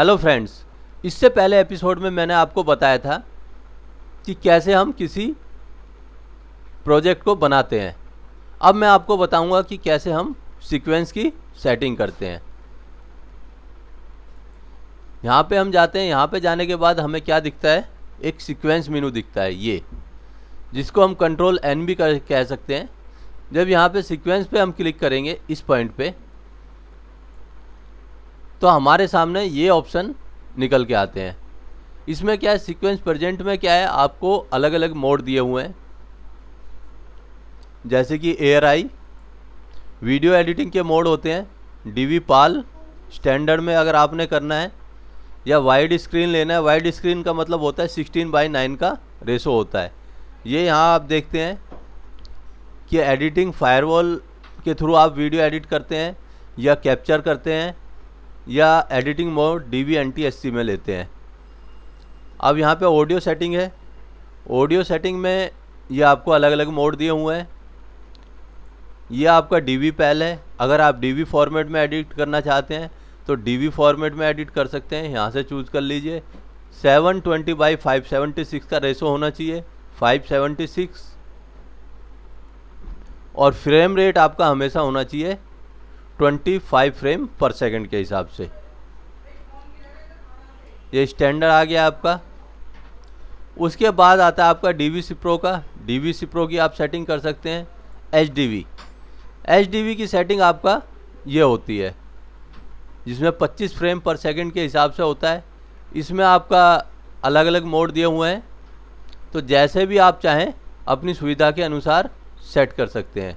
Hello friends, इससे पहले episode में मैंने आपको बताया था कि कैसे हम किसी प्रोजेक्ट को बनाते हैं। अब मैं आपको बताऊंगा कि कैसे हम सीक्वेंस की सेटिंग करते हैं। यहाँ पे हम जाते हैं। यहाँ पे जाने के बाद हमें क्या दिखता है, एक सीक्वेंस मेनू दिखता है, ये जिसको हम कंट्रोल-N भी कह सकते हैं। जब यहाँ पे सीक्वेंस पे हम क्लिक करेंगे इस पॉइंट पे, तो हमारे सामने ये ऑप्शन निकल के आते हैं। इसमें क्या है, सीक्वेंस प्रेजेंट में क्या है, आपको अलग अलग मोड दिए हुए हैं, जैसे कि एआरआई वीडियो एडिटिंग के मोड होते हैं, डीवी पाल स्टैंडर्ड में अगर आपने करना है, या वाइड स्क्रीन लेना है। वाइड स्क्रीन का मतलब होता है 16:9 का रेशो होता है। ये यहाँ आप देखते हैं कि एडिटिंग फायरवॉल के थ्रू आप वीडियो एडिट करते हैं या कैप्चर करते हैं, या एडिटिंग मोड DVNTSC में लेते हैं। अब यहाँ पे ऑडियो सेटिंग है। ऑडियो सेटिंग में ये आपको अलग अलग मोड दिए हुए हैं। ये आपका DV पैल है। अगर आप DV फॉर्मेट में एडिट करना चाहते हैं तो DV फॉर्मेट में एडिट कर सकते हैं, यहाँ से चूज़ कर लीजिए। 720x576 का रेशो होना चाहिए, 576, और फ्रेम रेट आपका हमेशा होना चाहिए 25 फ्रेम पर सेकंड के हिसाब से। ये स्टैंडर्ड आ गया आपका। उसके बाद आता है आपका DV Cipro का। DV Cipro की आप सेटिंग कर सकते हैं। HDV की सेटिंग आपका ये होती है, जिसमें 25 फ्रेम पर सेकंड के हिसाब से होता है। इसमें आपका अलग अलग मोड दिए हुए हैं, तो जैसे भी आप चाहें अपनी सुविधा के अनुसार सेट कर सकते हैं।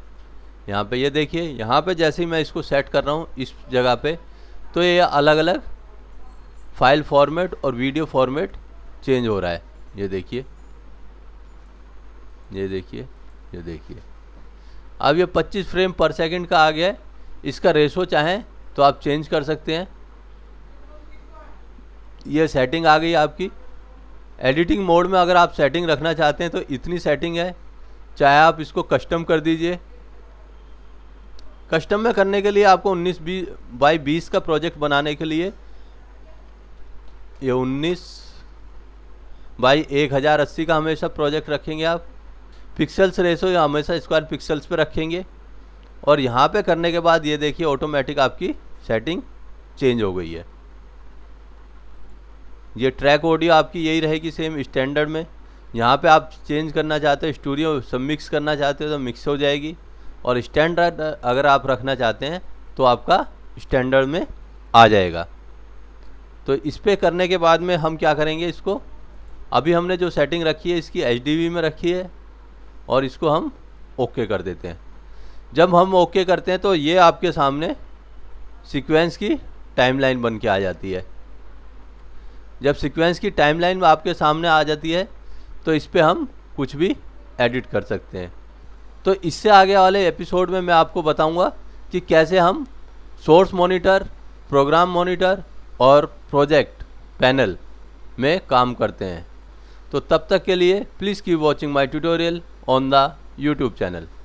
यहाँ पे ये देखिए, यहाँ पे जैसे ही मैं इसको सेट कर रहा हूँ इस जगह पे, तो ये अलग अलग फाइल फॉर्मेट और वीडियो फॉर्मेट चेंज हो रहा है। ये देखिए, ये देखिए, ये देखिए। अब ये 25 फ्रेम पर सेकंड का आ गया है। इसका रेशो चाहें तो आप चेंज कर सकते हैं। ये सेटिंग आ गई आपकी। एडिटिंग मोड में अगर आप सेटिंग रखना चाहते हैं तो इतनी सेटिंग है, चाहे आप इसको कस्टम कर दीजिए। कस्टम में करने के लिए आपको 19x20 का प्रोजेक्ट बनाने के लिए ये 19x1080 का हमेशा प्रोजेक्ट रखेंगे आप। पिक्सल्स रेशो या हमेशा स्क्वायर पिक्सल्स पे रखेंगे, और यहाँ पे करने के बाद ये देखिए ऑटोमेटिक आपकी सेटिंग चेंज हो गई है। ये ट्रैक ऑडियो आपकी यही रहेगी सेम स्टैंडर्ड में। यहाँ पे आप चेंज करना चाहते हो, स्टूडियो सब मिक्स करना चाहते हो तो मिक्स हो जाएगी, और स्टैंडर्ड अगर आप रखना चाहते हैं तो आपका स्टैंडर्ड में आ जाएगा। तो इस पर करने के बाद में हम क्या करेंगे, इसको अभी हमने जो सेटिंग रखी है इसकी HDV में रखी है, और इसको हम ओके कर देते हैं। जब हम ओके करते हैं तो ये आपके सामने सीक्वेंस की टाइमलाइन बन के आ जाती है। जब सीक्वेंस की टाइमलाइन आपके सामने आ जाती है तो इस पर हम कुछ भी एडिट कर सकते हैं। तो इससे आगे वाले एपिसोड में मैं आपको बताऊंगा कि कैसे हम सोर्स मॉनिटर, प्रोग्राम मॉनिटर और प्रोजेक्ट पैनल में काम करते हैं। तो तब तक के लिए please keep watching my tutorial on the YouTube channel.